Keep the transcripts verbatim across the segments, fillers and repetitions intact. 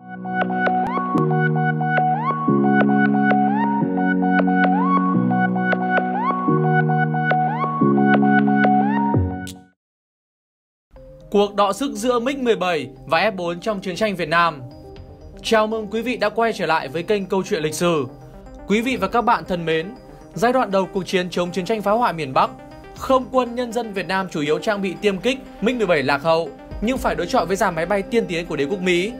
Cuộc đọ sức giữa MiG mười bảy và F bốn trong chiến tranh Việt Nam. Chào mừng quý vị đã quay trở lại với kênh Câu chuyện lịch sử. Quý vị và các bạn thân mến, giai đoạn đầu cuộc chiến chống chiến tranh phá hoại miền Bắc, không quân nhân dân Việt Nam chủ yếu trang bị tiêm kích MiG mười bảy lạc hậu nhưng phải đối chọi với dàn máy bay tiên tiến của đế quốc Mỹ.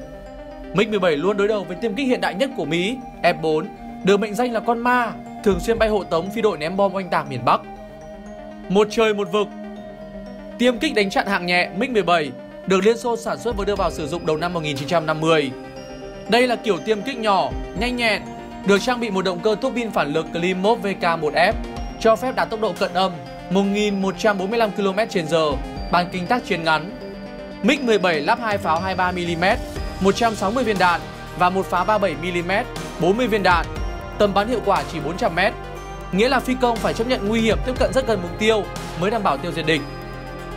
MiG mười bảy luôn đối đầu với tiêm kích hiện đại nhất của Mỹ, F bốn, được mệnh danh là con ma, thường xuyên bay hộ tống phi đội ném bom oanh tạc miền Bắc. Một trời một vực. Tiêm kích đánh chặn hạng nhẹ MiG mười bảy được Liên Xô sản xuất và đưa vào sử dụng đầu năm một nghìn chín trăm năm mươi. Đây là kiểu tiêm kích nhỏ, nhanh nhẹn, được trang bị một động cơ tuốc pin phản lực Klimov V K một F cho phép đạt tốc độ cận âm một nghìn một trăm bốn mươi lăm ki lô mét trên giờ, bán kính tác chiến ngắn. MiG mười bảy lắp hai pháo hai mươi ba mi li mét, một trăm sáu mươi viên đạn và một pháo ba mươi bảy mi li mét, bốn mươi viên đạn, tầm bắn hiệu quả chỉ bốn trăm mét, nghĩa là phi công phải chấp nhận nguy hiểm tiếp cận rất gần mục tiêu mới đảm bảo tiêu diệt địch.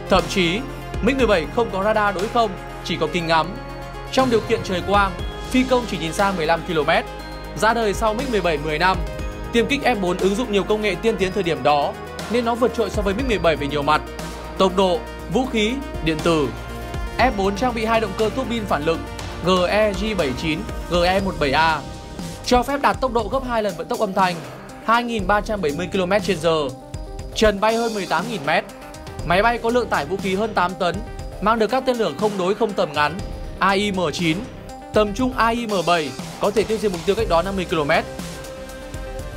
Thậm chí, MiG mười bảy không có radar đối không, chỉ có kính ngắm. Trong điều kiện trời quang, phi công chỉ nhìn xa mười lăm ki lô mét. Ra đời sau MiG mười bảy mười năm, tiêm kích F bốn ứng dụng nhiều công nghệ tiên tiến thời điểm đó nên nó vượt trội so với MiG mười bảy về nhiều mặt: tốc độ, vũ khí, điện tử. F bốn trang bị hai động cơ tuốc pin phản lực G E J bảy chín, G E mười bảy A cho phép đạt tốc độ gấp hai lần vận tốc âm thanh, hai nghìn ba trăm bảy mươi ki lô mét trên giờ, trần bay hơn mười tám nghìn mét. Máy bay có lượng tải vũ khí hơn tám tấn, mang được các tên lửa không đối không tầm ngắn A I M chín, tầm trung A I M bảy, có thể tiêu diệt mục tiêu cách đó năm mươi ki lô mét.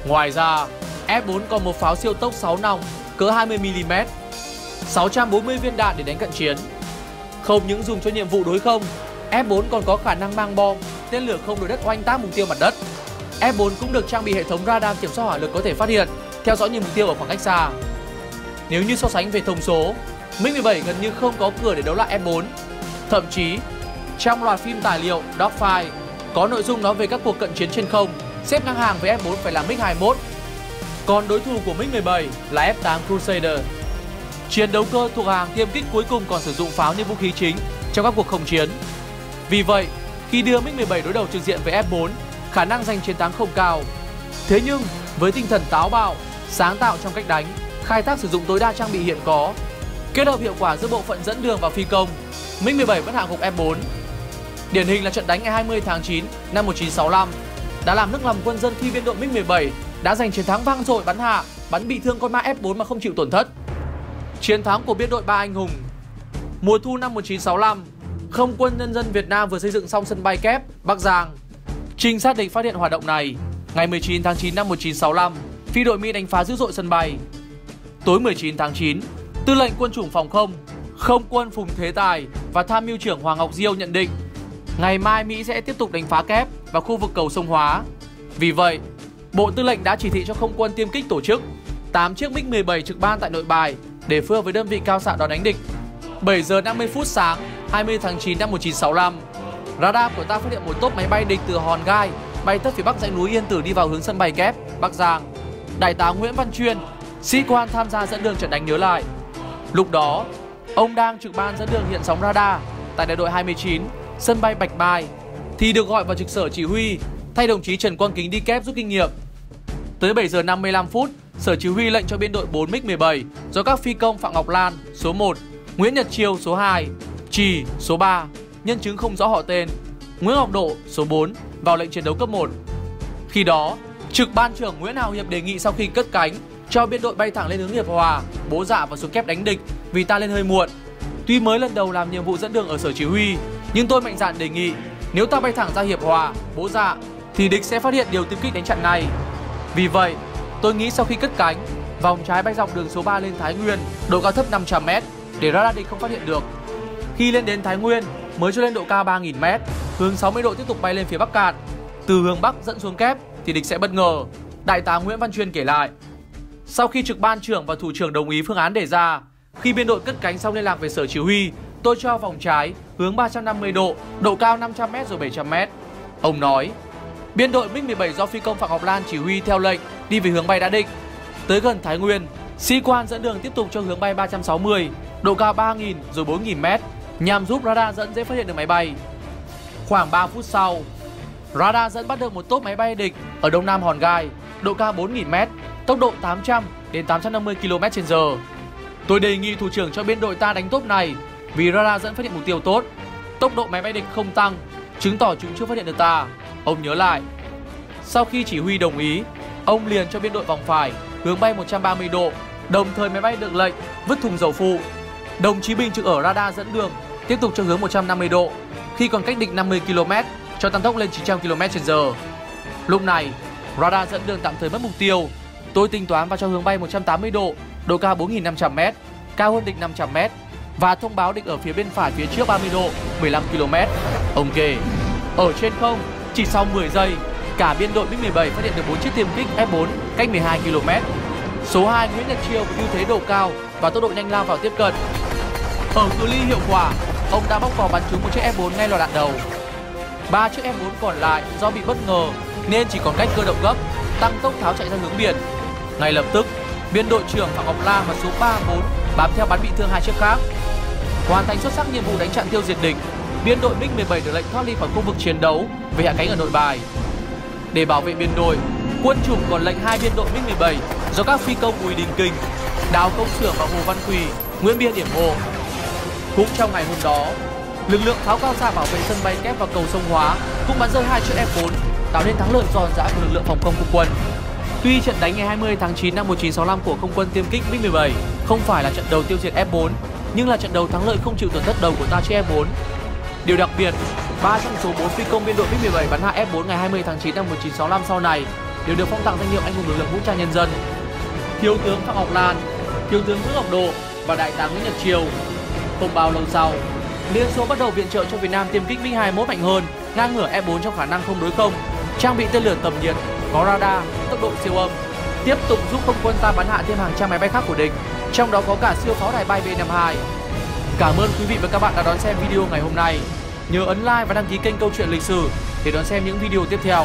Ngoài ra, F bốn còn một pháo siêu tốc sáu nòng cỡ hai mươi mi li mét, sáu trăm bốn mươi viên đạn để đánh cận chiến. Không những dùng cho nhiệm vụ đối không, F bốn còn có khả năng mang bom, tên lửa không đối đất oanh tác mục tiêu mặt đất. F bốn cũng được trang bị hệ thống radar kiểm soát hỏa lực có thể phát hiện, theo dõi nhiều mục tiêu ở khoảng cách xa. Nếu như so sánh về thông số, MiG mười bảy gần như không có cửa để đấu lại F bốn. Thậm chí, trong loạt phim tài liệu Dogfight có nội dung nói về các cuộc cận chiến trên không, xếp ngang hàng với F bốn phải là MiG hai mươi mốt. Còn đối thủ của MiG mười bảy là F tám Crusader. Chiến đấu cơ thuộc hàng tiêm kích cuối cùng còn sử dụng pháo như vũ khí chính trong các cuộc không chiến. Vì vậy, khi đưa MiG mười bảy đối đầu trực diện với F bốn, khả năng giành chiến thắng không cao. Thế nhưng, với tinh thần táo bạo, sáng tạo trong cách đánh, khai thác sử dụng tối đa trang bị hiện có, kết hợp hiệu quả giữa bộ phận dẫn đường và phi công, MiG mười bảy vẫn hạ gục F bốn. Điển hình là trận đánh ngày hai mươi tháng chín năm một nghìn chín trăm sáu mươi lăm đã làm nức lòng quân dân khi biên đội MiG mười bảy đã giành chiến thắng vang dội bắn hạ, bắn bị thương con ma F bốn mà không chịu tổn thất. Chiến thắng của biên đội ba anh hùng. Mùa thu năm một nghìn chín trăm sáu mươi lăm, Không quân nhân dân Việt Nam vừa xây dựng xong sân bay Kép, Bắc Giang. Trinh sát địch phát hiện hoạt động này, ngày mười chín tháng chín năm một nghìn chín trăm sáu mươi lăm, phi đội Mỹ đánh phá dữ dội sân bay. Tối mười chín tháng chín, Tư lệnh Quân chủng Phòng không, Không quân Phùng Thế Tài và Tham mưu trưởng Hoàng Ngọc Diêu nhận định ngày mai Mỹ sẽ tiếp tục đánh phá Kép và khu vực cầu sông Hóa. Vì vậy, Bộ Tư lệnh đã chỉ thị cho Không quân tiêm kích tổ chức tám chiếc MiG mười bảy trực ban tại Nội Bài để phối hợp với đơn vị cao xạ đón đánh địch. bảy giờ năm mươi phút sáng hai mươi tháng chín năm một nghìn chín trăm sáu mươi lăm, radar của ta phát hiện một tốp máy bay địch từ Hòn Gai bay tất phía bắc dãy núi Yên Tử đi vào hướng sân bay Kép, Bắc Giang. Đại tá Nguyễn Văn Chuyên, sĩ quan tham gia dẫn đường trận đánh nhớ lại, lúc đó ông đang trực ban dẫn đường hiện sóng radar tại đại đội hai mươi chín, sân bay Bạch Mai, thì được gọi vào trực sở chỉ huy thay đồng chí Trần Quang Kính đi Kép rút kinh nghiệm. Tới bảy giờ năm mươi lăm phút, sở chỉ huy lệnh cho biên đội bốn MiG mười bảy do các phi công Phạm Ngọc Lan số một, Nguyễn Nhật Triều số hai, Trì số ba, nhân chứng không rõ họ tên, Nguyễn Ngọc Độ số bốn vào lệnh chiến đấu cấp một. Khi đó, trực ban trưởng Nguyễn Hào Hiệp đề nghị sau khi cất cánh cho biên đội bay thẳng lên hướng Hiệp Hòa, Bố Dạ và xuống Kép đánh địch vì ta lên hơi muộn. Tuy mới lần đầu làm nhiệm vụ dẫn đường ở sở chỉ huy, nhưng tôi mạnh dạn đề nghị nếu ta bay thẳng ra Hiệp Hòa, Bố Dạ thì địch sẽ phát hiện điều tiêm kích đánh chặn này. Vì vậy, tôi nghĩ sau khi cất cánh, vòng trái bay dọc đường số ba lên Thái Nguyên, độ cao thấp năm trăm mét để radar địch không phát hiện được. Khi lên đến Thái Nguyên mới cho lên độ cao ba nghìn mét, hướng sáu mươi độ tiếp tục bay lên phía Bắc Cạn, từ hướng Bắc dẫn xuống Kép thì địch sẽ bất ngờ. Đại tá Nguyễn Văn Chuyên kể lại, sau khi trực ban trưởng và thủ trưởng đồng ý phương án đề ra, khi biên đội cất cánh xong liên lạc về sở chỉ huy, tôi cho vòng trái hướng ba trăm năm mươi độ, độ cao năm trăm mét rồi bảy trăm mét. Ông nói, biên đội MiG mười bảy do phi công Phạm Ngọc Lan chỉ huy theo lệnh đi về hướng bay đã định. Tới gần Thái Nguyên, sĩ quan dẫn đường tiếp tục cho hướng bay ba trăm sáu mươi, độ cao ba nghìn rồi bốn nghìn mét nhằm giúp radar dẫn dễ phát hiện được máy bay. Khoảng ba phút sau, radar dẫn bắt được một tốp máy bay địch ở đông nam hòn Gai, độ cao bốn nghìn mét, tốc độ tám trăm đến tám trăm năm mươi ki lô mét trên giờ. Tôi đề nghị thủ trưởng cho biên đội ta đánh tốp này vì radar dẫn phát hiện mục tiêu tốt, tốc độ máy bay địch không tăng, chứng tỏ chúng chưa phát hiện được ta. Ông nhớ lại. Sau khi chỉ huy đồng ý, ông liền cho biên đội vòng phải hướng bay một trăm ba mươi độ, đồng thời máy bay được lệnh vứt thùng dầu phụ. Đồng chí Bình trực ở radar dẫn đường tiếp tục cho hướng một trăm năm mươi độ, khi còn cách địch năm mươi ki lô mét cho tăng tốc lên chín trăm ki lô mét trên giờ. Lúc này, radar dẫn đường tạm thời mất mục tiêu. Tôi tính toán và cho hướng bay một trăm tám mươi độ, độ cao bốn nghìn năm trăm mét, cao hơn địch năm trăm mét và thông báo địch ở phía bên phải phía trước ba mươi độ, mười lăm ki lô mét. Ông kể, ở trên không, chỉ sau mười giây, cả biên đội MiG mười bảy phát hiện được bốn chiếc tiêm kích F bốn cách mười hai ki lô mét. Số hai Nguyễn Nhật Triều với ưu thế độ cao và tốc độ nhanh lao vào tiếp cận. Ở cự ly hiệu quả, ông đã bóc cò bắn trúng một chiếc F bốn ngay loạt đạn đầu. Ba chiếc F bốn còn lại do bị bất ngờ nên chỉ còn cách cơ động gấp, tăng tốc tháo chạy ra hướng biển. Ngay lập tức, biên đội trưởng Phạm Ngọc Lan và số ba bốn bám theo bắn bị thương hai chiếc khác. Hoàn thành xuất sắc nhiệm vụ đánh chặn tiêu diệt địch, biên đội MiG mười bảy được lệnh thoát ly khỏi khu vực chiến đấu về hạ cánh ở Nội Bài. Để bảo vệ biên đội, quân chủng còn lệnh hai biên đội MiG mười bảy do các phi công Bùi Đình Kình, Đào Công Trường và Hồ Văn Quỳ, Nguyễn Biên điểm hộ. Cũng trong ngày hôm đó, lực lượng pháo cao xạ bảo vệ sân bay Kép và cầu Sông Hóa cũng bắn rơi hai chiếc F bốn, tạo nên thắng lợi giòn giã của lực lượng phòng không không quân. Tuy trận đánh ngày hai mươi tháng chín năm một nghìn chín trăm sáu mươi lăm của không quân tiêm kích MiG mười bảy không phải là trận đầu tiêu diệt F bốn, nhưng là trận đấu thắng lợi không chịu tổn thất đầu của ta trên F bốn. Điều đặc biệt, ba trong số bốn phi công biên đội MiG mười bảy bắn hạ F bốn ngày hai mươi tháng chín năm một nghìn chín trăm sáu mươi lăm sau này đều được phong tặng danh hiệu anh hùng lực lượng vũ trang nhân dân. Thiếu tướng Phạm Ngọc Lan, thiếu tướng Nguyễn Ngọc Độ và đại tá Nguyễn Nhật Triều. Không bao lâu sau, Liên Xô bắt đầu viện trợ cho Việt Nam tiêm kích MiG hai mươi mốt mạnh hơn, ngang ngửa F bốn trong khả năng không đối không, trang bị tên lửa tầm nhiệt, có radar, tốc độ siêu âm, tiếp tục giúp không quân ta bắn hạ thêm hàng trăm máy bay khác của địch, trong đó có cả siêu pháo đài bay B năm mươi hai. Cảm ơn quý vị và các bạn đã đón xem video ngày hôm nay. Nhớ ấn like và đăng ký kênh Câu Chuyện Lịch Sử để đón xem những video tiếp theo.